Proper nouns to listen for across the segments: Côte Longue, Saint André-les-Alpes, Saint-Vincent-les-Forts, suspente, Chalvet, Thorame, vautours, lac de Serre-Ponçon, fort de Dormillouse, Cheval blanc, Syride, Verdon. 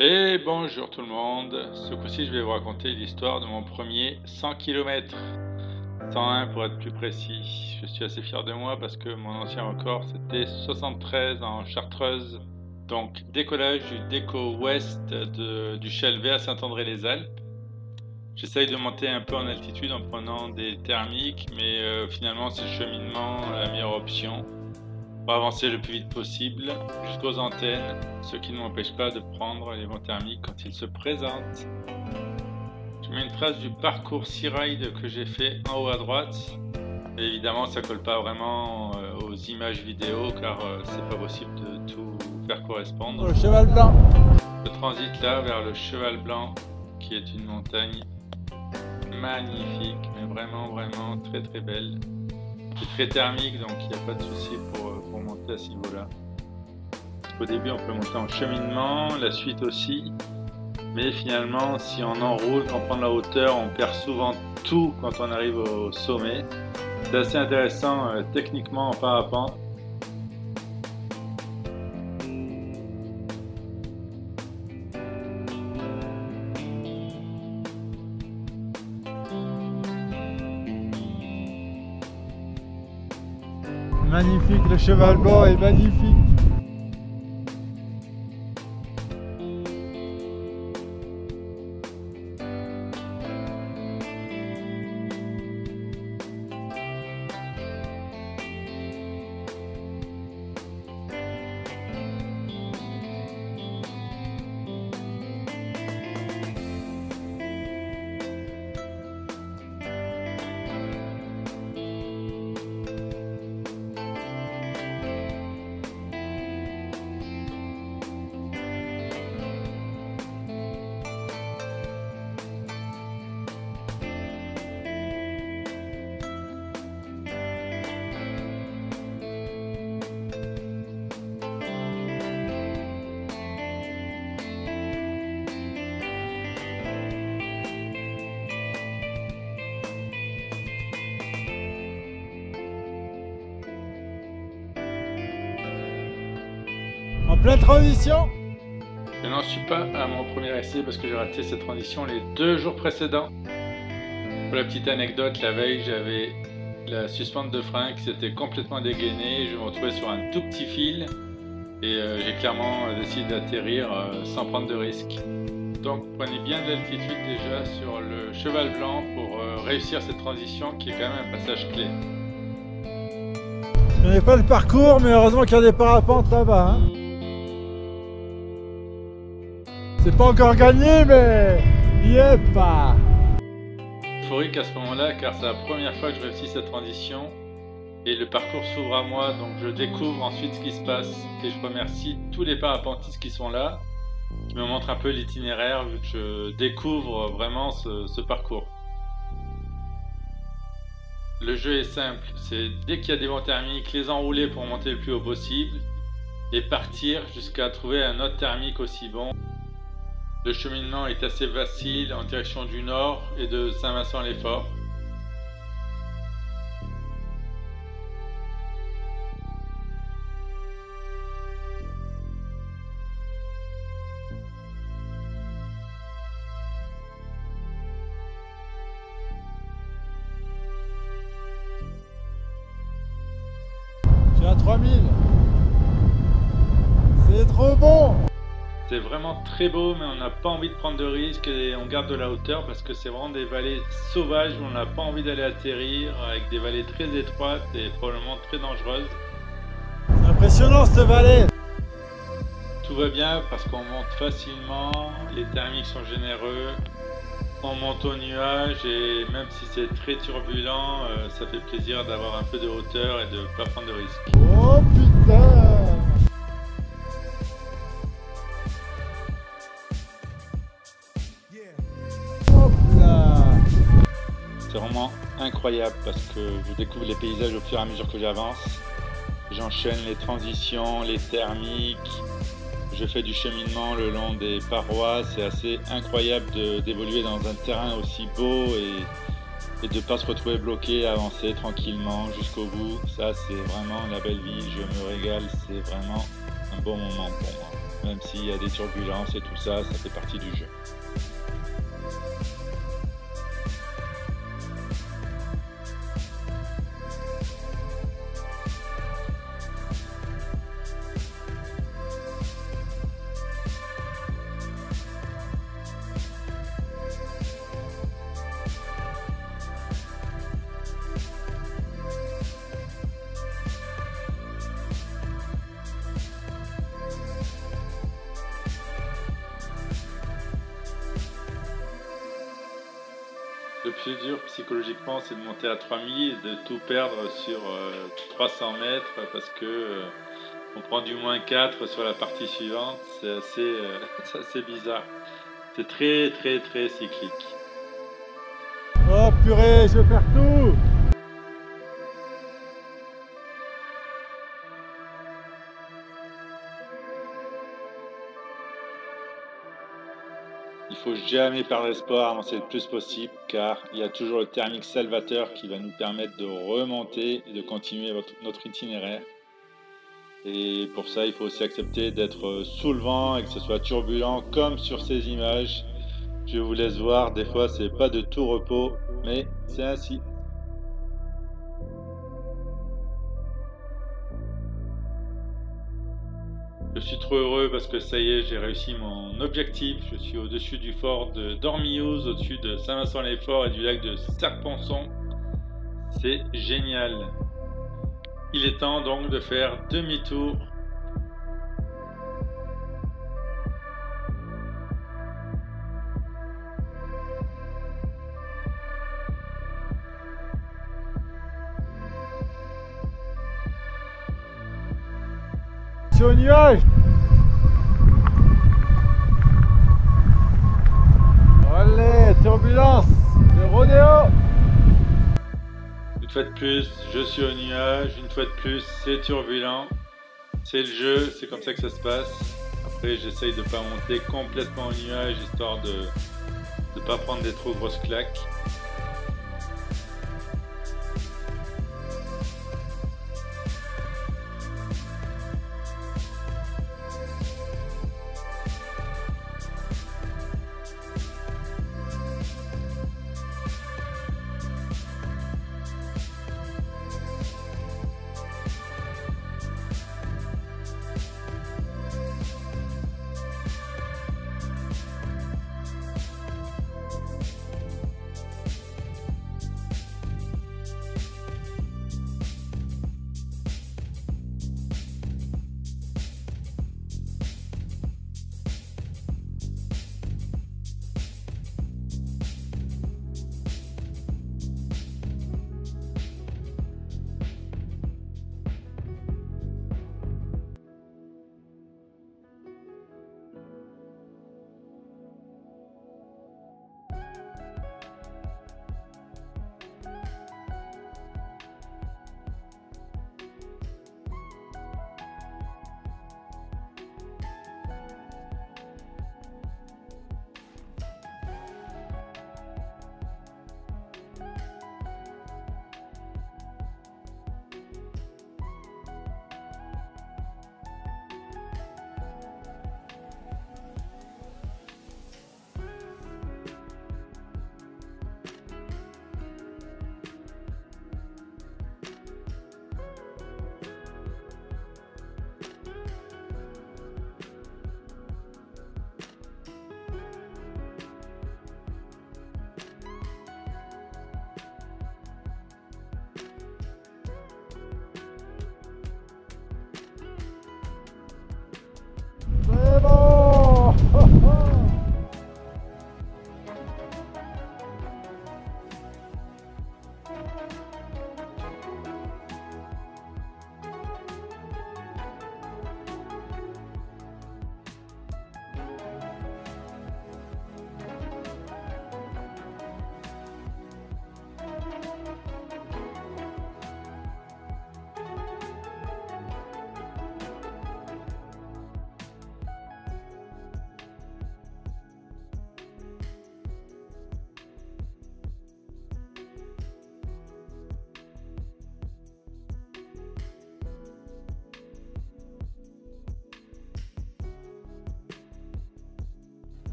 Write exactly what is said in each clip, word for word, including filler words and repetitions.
Et bonjour tout le monde, ce coup-ci je vais vous raconter l'histoire de mon premier cent kilomètres, cent un pour être plus précis. Je suis assez fier de moi parce que mon ancien record c'était soixante-treize en Chartreuse. Donc décollage du déco ouest de, du Chalvet à Saint André-les-Alpes. J'essaye de monter un peu en altitude en prenant des thermiques, mais euh, finalement c'est le cheminement la meilleure option pour avancer le plus vite possible jusqu'aux antennes, ce qui ne m'empêche pas de prendre les vents thermiques quand ils se présentent. Je mets une trace du parcours Syride que j'ai fait en haut à droite. Et évidemment ça colle pas vraiment euh, aux images vidéo car euh, c'est pas possible de tout faire correspondre. Le Cheval blanc. Je transite là vers le Cheval blanc qui est une montagne magnifique, mais vraiment vraiment très très belle. C'est très thermique donc il n'y a pas de souci pour, pour monter à ce niveau là. Au début on peut monter en cheminement, la suite aussi, mais finalement si on enroule, qu'on prend de la hauteur, on perd souvent tout quand on arrive au sommet. C'est assez intéressant euh, techniquement en parapente. Magnifique, le Cheval blanc est magnifique. La transition. Je n'en suis pas à mon premier essai parce que j'ai raté cette transition les deux jours précédents. Pour la petite anecdote, la veille j'avais la suspente de frein qui s'était complètement dégainée et je me retrouvais sur un tout petit fil et euh, j'ai clairement décidé d'atterrir euh, sans prendre de risque. Donc prenez bien de l'altitude déjà sur le Cheval blanc pour euh, réussir cette transition qui est quand même un passage clé. Je n'ai pas le parcours mais heureusement qu'il y a des parapentes là-bas. Hein. C'est pas encore gagné, mais il n'y est pas. Euphorique à ce moment-là, car c'est la première fois que je réussis cette transition et le parcours s'ouvre à moi, donc je découvre ensuite ce qui se passe et je remercie tous les parapentistes qui sont là, qui me montrent un peu l'itinéraire vu que je découvre vraiment ce, ce parcours. Le jeu est simple, c'est dès qu'il y a des vents thermiques, les enrouler pour monter le plus haut possible et partir jusqu'à trouver un autre thermique aussi bon. Le cheminement est assez facile en direction du nord et de Saint-Vincent-les-Forts. Je suis à trois mille. C'est trop bon. C'est vraiment très beau, mais on n'a pas envie de prendre de risques et on garde de la hauteur parce que c'est vraiment des vallées sauvages où on n'a pas envie d'aller atterrir, avec des vallées très étroites et probablement très dangereuses. C'est impressionnant cette vallée. Tout va bien parce qu'on monte facilement, les thermiques sont généreux, on monte au nuage et même si c'est très turbulent, ça fait plaisir d'avoir un peu de hauteur et de ne pas prendre de risques. Oh putain! C'est vraiment incroyable parce que je découvre les paysages au fur et à mesure que j'avance. J'enchaîne les transitions, les thermiques, je fais du cheminement le long des parois. C'est assez incroyable d'évoluer dans un terrain aussi beau et, et de ne pas se retrouver bloqué, avancer tranquillement jusqu'au bout. Ça c'est vraiment la belle vie, je me régale, c'est vraiment un bon moment pour moi. même s'il y a des turbulences et tout ça, ça fait partie du jeu. Le plus dur psychologiquement, c'est de monter à trois mille et de tout perdre sur euh, trois cents mètres parce que euh, on prend du moins quatre sur la partie suivante. C'est assez, euh, c'est assez bizarre. C'est très très très cyclique. Oh purée, je perds tout! Il ne faut jamais perdre espoir, avancer le plus possible, car il y a toujours le thermique salvateur qui va nous permettre de remonter et de continuer notre itinéraire. Et pour ça, il faut aussi accepter d'être sous le vent et que ce soit turbulent, comme sur ces images. Je vous laisse voir, des fois, c'est pas de tout repos, mais c'est ainsi. Je suis trop heureux parce que ça y est, j'ai réussi mon objectif. Je suis au-dessus du fort de Dormillouse, au-dessus de Saint-Vincent-les-Forts et du lac de Serre-Ponçon. C'est génial. Il est temps donc de faire demi-tour. Au nuage. Allez, turbulence, le rodéo. Une fois de plus, je suis au nuage, une fois de plus, c'est turbulent. C'est le jeu, c'est comme ça que ça se passe. Après, j'essaye de ne pas monter complètement au nuage, histoire de ne pas prendre des trop grosses claques.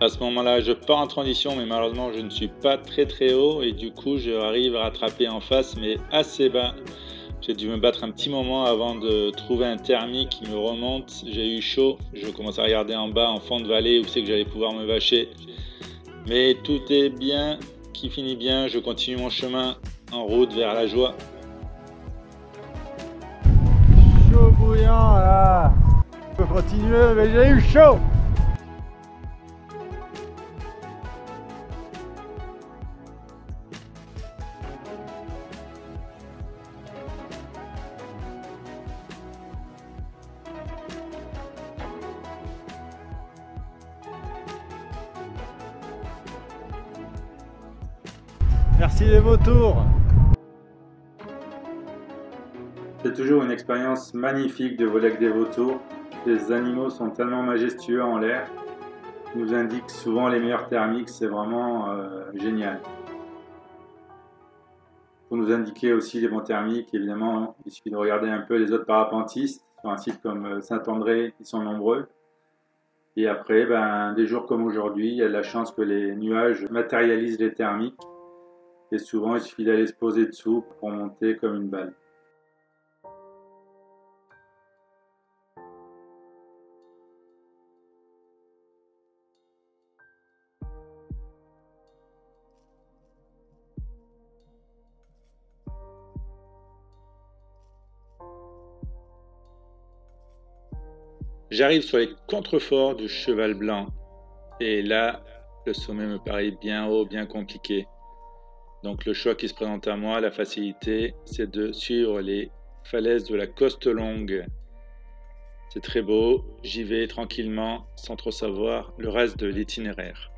À ce moment-là, je pars en transition, mais malheureusement, je ne suis pas très très haut et du coup, je arrive à rattraper en face, mais assez bas. J'ai dû me battre un petit moment avant de trouver un thermique qui me remonte. J'ai eu chaud, je commence à regarder en bas, en fond de vallée, où c'est que j'allais pouvoir me vacher. Mais tout est bien, qui finit bien, je continue mon chemin en route vers la joie. Chaud bouillant là. Je peux continuer, mais j'ai eu chaud. Merci les vautours. C'est toujours une expérience magnifique de voler avec des vautours. Les animaux sont tellement majestueux en l'air. Ils nous indiquent souvent les meilleurs thermiques, c'est vraiment euh, génial. Pour nous indiquer aussi les bons thermiques, évidemment, il suffit de regarder un peu les autres parapentistes. Sur un site comme Saint André, ils sont nombreux. Et après, ben, des jours comme aujourd'hui, il y a de la chance que les nuages matérialisent les thermiques. Et souvent, il suffit d'aller se poser dessous pour monter comme une balle. J'arrive sur les contreforts du Cheval Blanc. Et là, le sommet me paraît bien haut, bien compliqué. Donc le choix qui se présente à moi, la facilité, c'est de suivre les falaises de la Côte Longue. C'est très beau, j'y vais tranquillement, sans trop savoir le reste de l'itinéraire.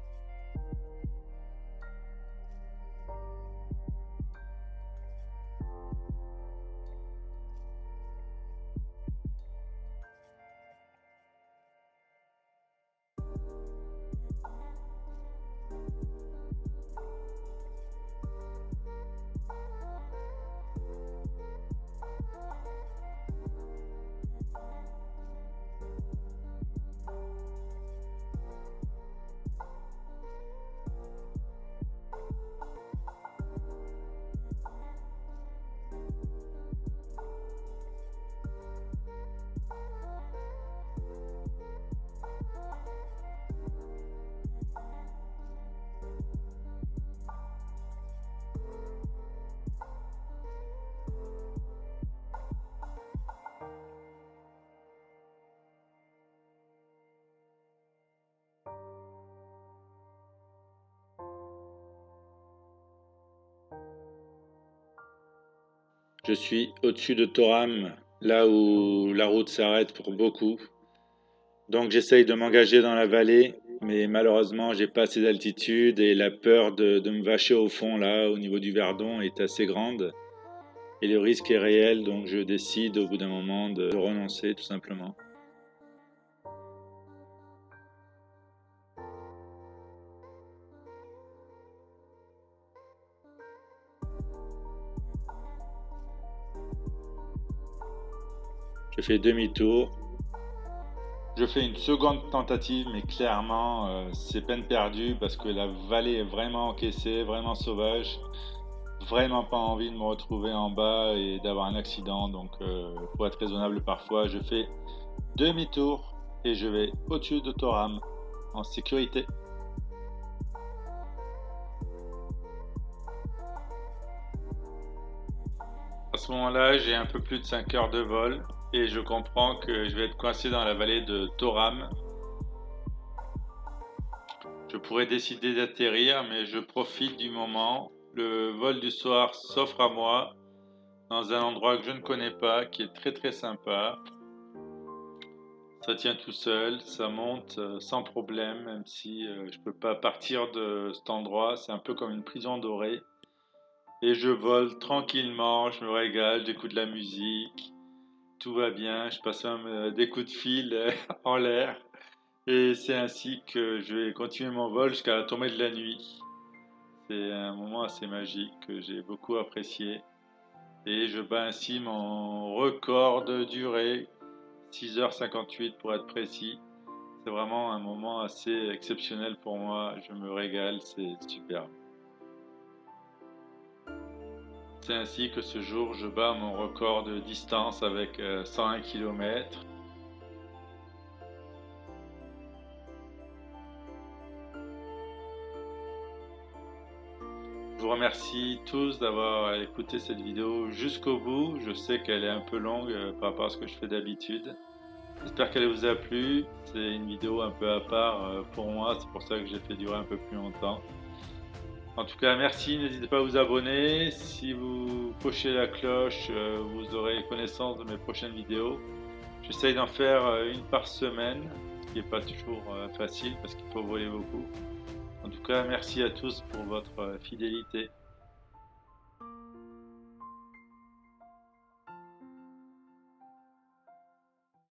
Je suis au-dessus de Thorame, là où la route s'arrête pour beaucoup. Donc j'essaye de m'engager dans la vallée, mais malheureusement j'ai pas assez d'altitude et la peur de, de me vacher au fond, là, au niveau du Verdon, est assez grande. Et le risque est réel, donc je décide au bout d'un moment de, de renoncer tout simplement. Je fais demi-tour. Je fais une seconde tentative, mais clairement, euh, c'est peine perdue parce que la vallée est vraiment encaissée, vraiment sauvage. Vraiment pas envie de me retrouver en bas et d'avoir un accident. Donc, euh, pour être raisonnable parfois, je fais demi-tour et je vais au-dessus de Thorame en sécurité. À ce moment-là, j'ai un peu plus de cinq heures de vol. Et je comprends que je vais être coincé dans la vallée de Thorame. Je pourrais décider d'atterrir, mais je profite du moment. Le vol du soir s'offre à moi, dans un endroit que je ne connais pas, qui est très très sympa. Ça tient tout seul, ça monte sans problème, même si je ne peux pas partir de cet endroit. C'est un peu comme une prison dorée. Et je vole tranquillement, je me régale, j'écoute de la musique. Tout va bien, je passe même des coups de fil en l'air et c'est ainsi que je vais continuer mon vol jusqu'à la tombée de la nuit. C'est un moment assez magique que j'ai beaucoup apprécié et je bats ainsi mon record de durée, six heures cinquante-huit pour être précis. C'est vraiment un moment assez exceptionnel pour moi. Je me régale, c'est superbe. C'est ainsi que ce jour, je bats mon record de distance avec cent un kilomètres. Je vous remercie tous d'avoir écouté cette vidéo jusqu'au bout. Je sais qu'elle est un peu longue par rapport à ce que je fais d'habitude. J'espère qu'elle vous a plu. C'est une vidéo un peu à part pour moi, c'est pour ça que j'ai fait durer un peu plus longtemps. En tout cas, merci, n'hésitez pas à vous abonner. Si vous cochez la cloche, vous aurez connaissance de mes prochaines vidéos. J'essaye d'en faire une par semaine, ce qui n'est pas toujours facile parce qu'il faut voler beaucoup. En tout cas, merci à tous pour votre fidélité.